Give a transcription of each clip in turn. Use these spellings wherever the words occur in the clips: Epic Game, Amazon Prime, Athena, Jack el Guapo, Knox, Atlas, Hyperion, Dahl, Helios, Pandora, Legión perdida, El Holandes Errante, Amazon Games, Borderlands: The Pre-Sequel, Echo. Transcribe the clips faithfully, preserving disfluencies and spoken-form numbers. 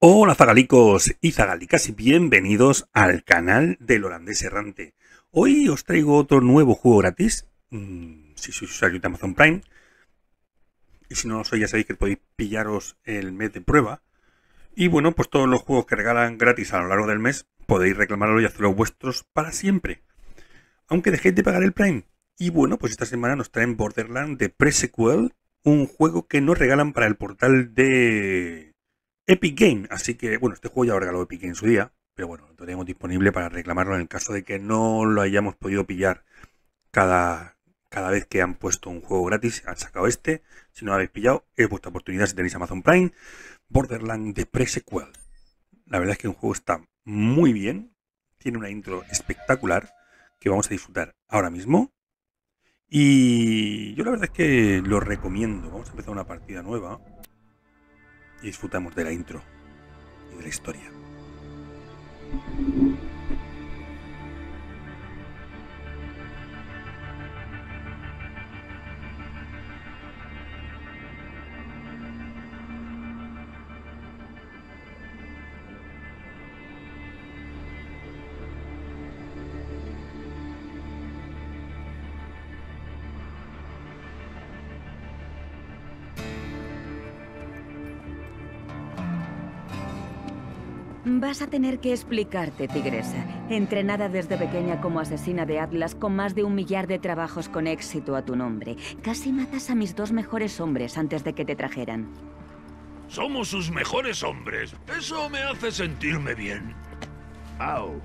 Hola zagalicos y zagalicas y bienvenidos al canal del holandés errante. Hoy os traigo otro nuevo juego gratis, mmm, si sois usuario de Amazon Prime. Y si no lo sois ya sabéis que podéis pillaros el mes de prueba. Y bueno, pues todos los juegos que regalan gratis a lo largo del mes podéis reclamarlos y hacerlos vuestros para siempre, aunque dejéis de pagar el Prime. Y bueno, pues esta semana nos traen Borderlands: The Pre-Sequel, un juego que nos regalan para el portal de Epic Game, así que, bueno, este juego ya lo regaló Epic Game en su día, pero bueno, lo tenemos disponible para reclamarlo en el caso de que no lo hayamos podido pillar cada, cada vez que han puesto un juego gratis, han sacado este. Si no lo habéis pillado, es vuestra oportunidad si tenéis Amazon Prime. Borderlands The Pre-Sequel. La verdad es que un juego está muy bien, tiene una intro espectacular que vamos a disfrutar ahora mismo. Y yo la verdad es que lo recomiendo. Vamos a empezar una partida nueva y disfrutamos de la intro y de la historia. Vas a tener que explicarte, tigresa. Entrenada desde pequeña como asesina de Atlas, con más de un millar de trabajos con éxito a tu nombre. Casi matas a mis dos mejores hombres antes de que te trajeran. Somos sus mejores hombres. Eso me hace sentirme bien. Au.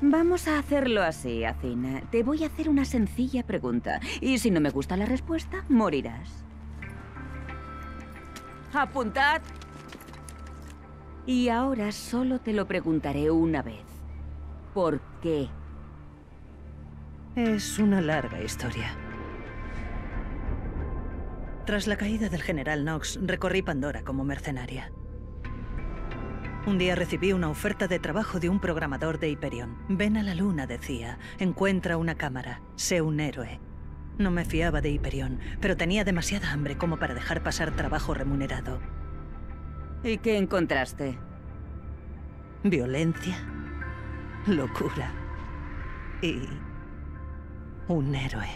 Vamos a hacerlo así, Athena. Te voy a hacer una sencilla pregunta. Y si no me gusta la respuesta, morirás. Apuntad. Y ahora solo te lo preguntaré una vez. ¿Por qué? Es una larga historia. Tras la caída del general Knox, recorrí Pandora como mercenaria. Un día recibí una oferta de trabajo de un programador de Hyperion. Ven a la luna, decía. Encuentra una cámara. Sé un héroe. No me fiaba de Hyperion, pero tenía demasiada hambre como para dejar pasar trabajo remunerado. ¿Y qué encontraste? Violencia, locura y un héroe.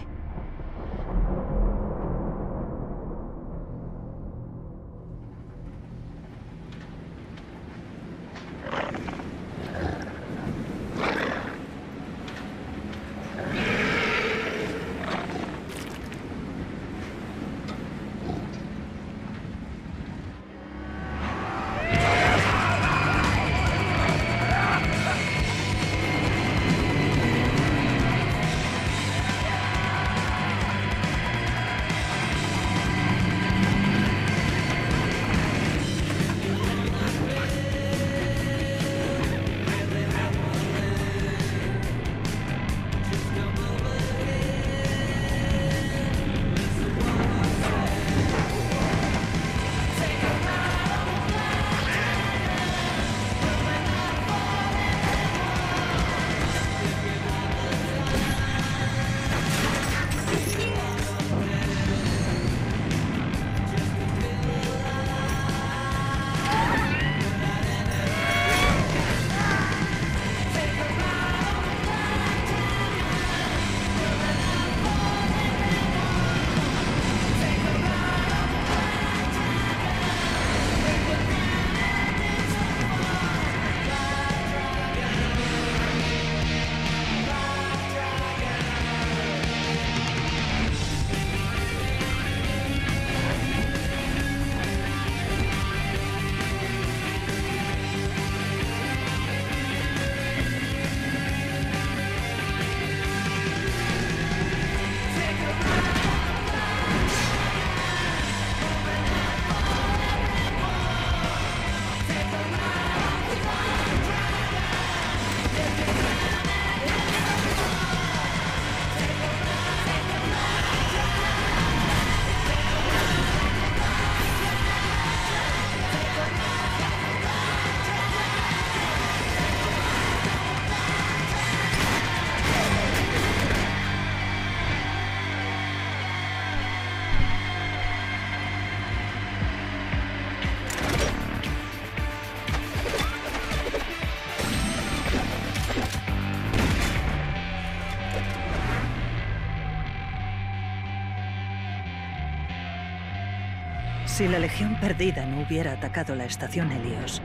Si la Legión perdida no hubiera atacado la estación Helios,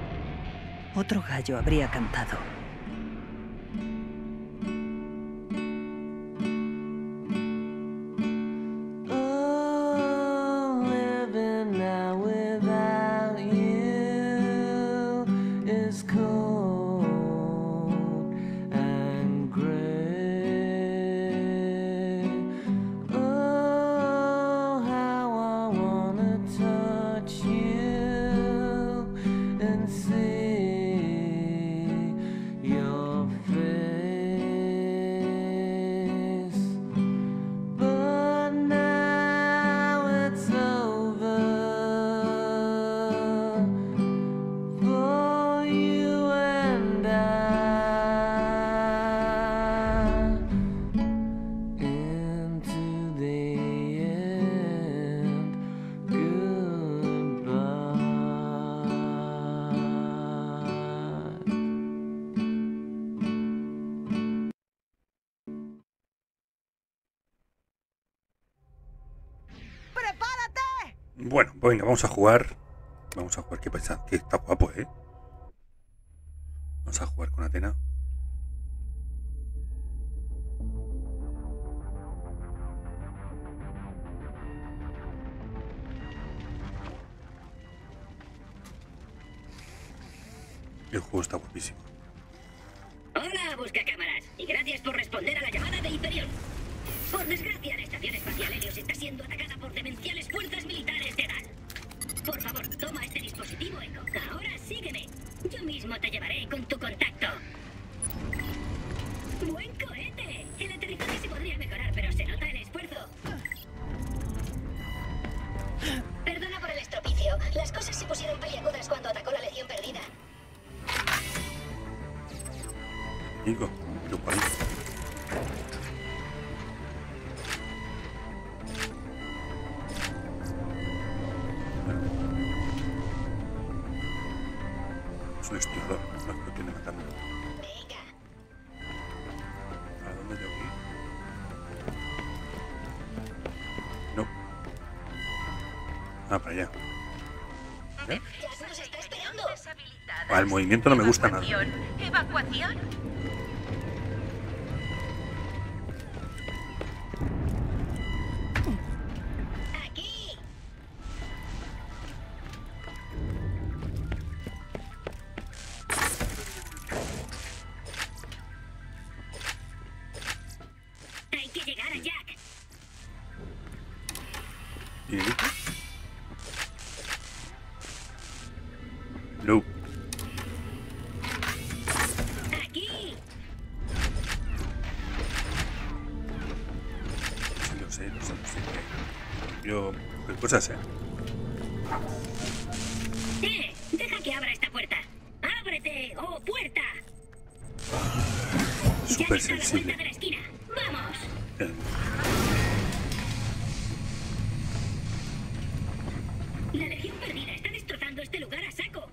otro gallo habría cantado. Bueno, pues venga, vamos a jugar. Vamos a jugar, que pensad, que está guapo, ¿eh? Vamos a jugar con Athena. El juego está guapísimo. Hola, buscacámaras, y gracias por responder a la llamada de Hyperion. Por desgracia, la estación espacial Helios está siendo atacada por demenciales fuerzas militares de Dahl. Por favor, toma este dispositivo, Echo. Ahora sígueme. Yo mismo te llevaré con tu contacto. ¡Buen cohete! El aterrizaje se podría mejorar, pero se nota el esfuerzo. Perdona por el estropicio. Las cosas se pusieron peliagudas cuando atacó la Legión perdida. Digo, lo parece. El movimiento no me gusta nada. ¿Evacuación? Aquí. Hay que llegar a Jack. ¿Y el hijo? No. Yo... cosas, ¿eh? Eh, deja que abra esta puerta. ¡Ábrete! ¡Oh, puerta! Súper sensible. Ya está a la vuelta de la esquina. ¡Vamos! Eh. La Legión perdida está destrozando este lugar a saco.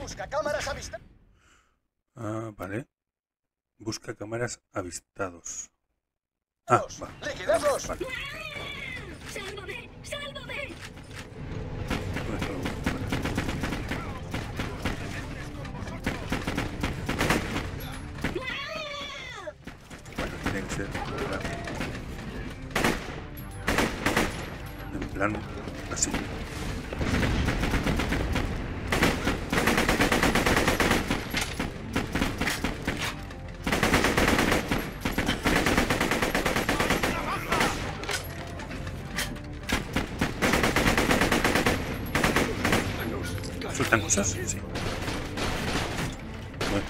Busca cámaras avistadas. Ah, vale. Busca cámaras avistados. Ah, va. ¡Liquidamos! Vale. ¡Sálvame! ¡Sálvame! Bueno, tiene que ser en plan así. ¿Tan cosas? Sí. Bueno.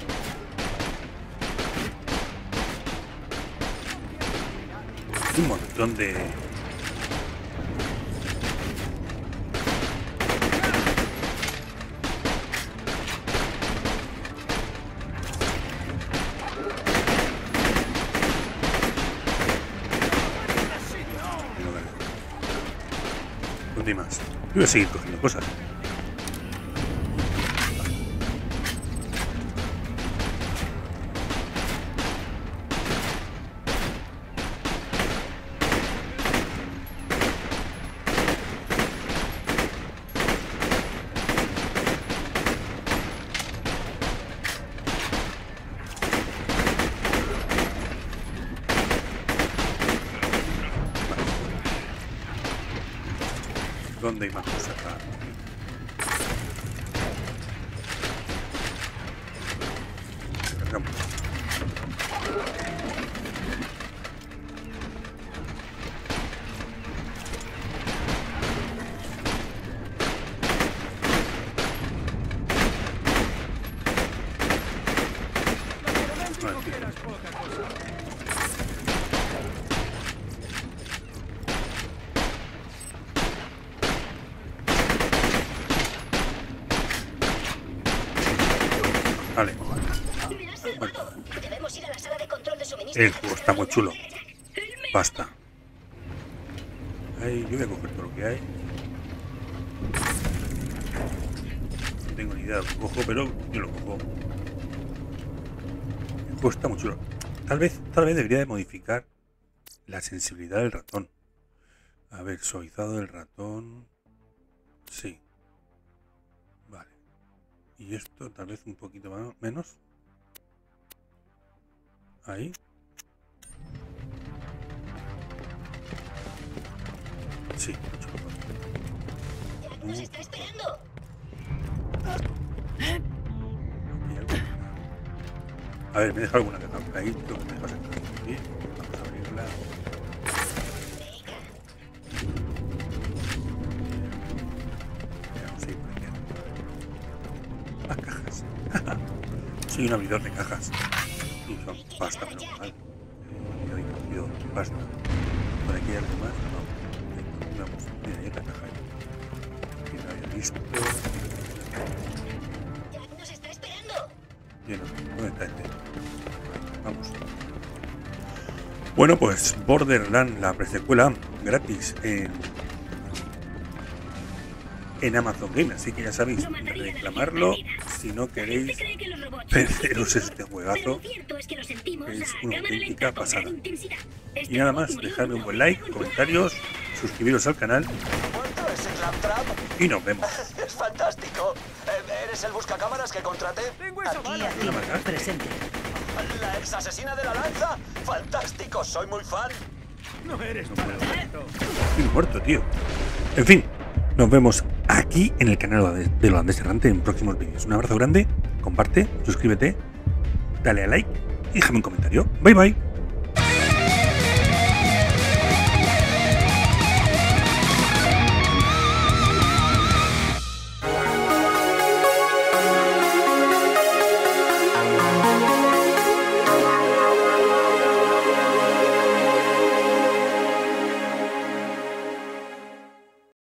Un montón de... ¿Dónde más? Yo voy a seguir cogiendo cosas. segunda imagen cerrada. Cerramos. El juego está muy chulo. Basta. Ahí, yo voy a coger todo lo que hay. No tengo ni idea de lo que cojo, pero yo lo cojo. El juego está muy chulo. Tal vez, tal vez debería de modificar la sensibilidad del ratón. A ver, suavizado del ratón. Sí. Vale. Y esto tal vez un poquito más, menos. Ahí. Sí, mucho. ¿Nos está esperando? A ver, me deja alguna caja por ahí. Creo que me deja aquí. Vamos a abrirla. Vamos a ir por aquí. Más cajas. Soy un abridor de cajas. Y son pasta, menos mal. Yo he cogido pasta. Por aquí hay algo más. No. Mira, ya te acajé. Que no había visto. Jack nos está esperando. Bien, ¿dónde está este? Vamos. Bueno, pues Borderlands, la presecuela, gratis en, en Amazon Games. Así que ya sabéis, reclamarlo si no queréis perderos este juegazo. Es una auténtica pasada. Y nada más, dejadme un buen like, comentarios, suscribiros al canal. ¿Cuánto es el claptrap? Y nos vemos. Es fantástico. ¿Eres el buscacámaras que contraté? Tengo esa aquí, aquí, presente. ¿La ex asesina de la lanza? Fantástico, soy muy fan. No eres no tan muerto. Estoy muerto, tío. En fin, nos vemos aquí en el canal de Lo Andés Errante en próximos vídeos. Un abrazo grande, comparte, suscríbete, dale a like y déjame un comentario. Bye bye.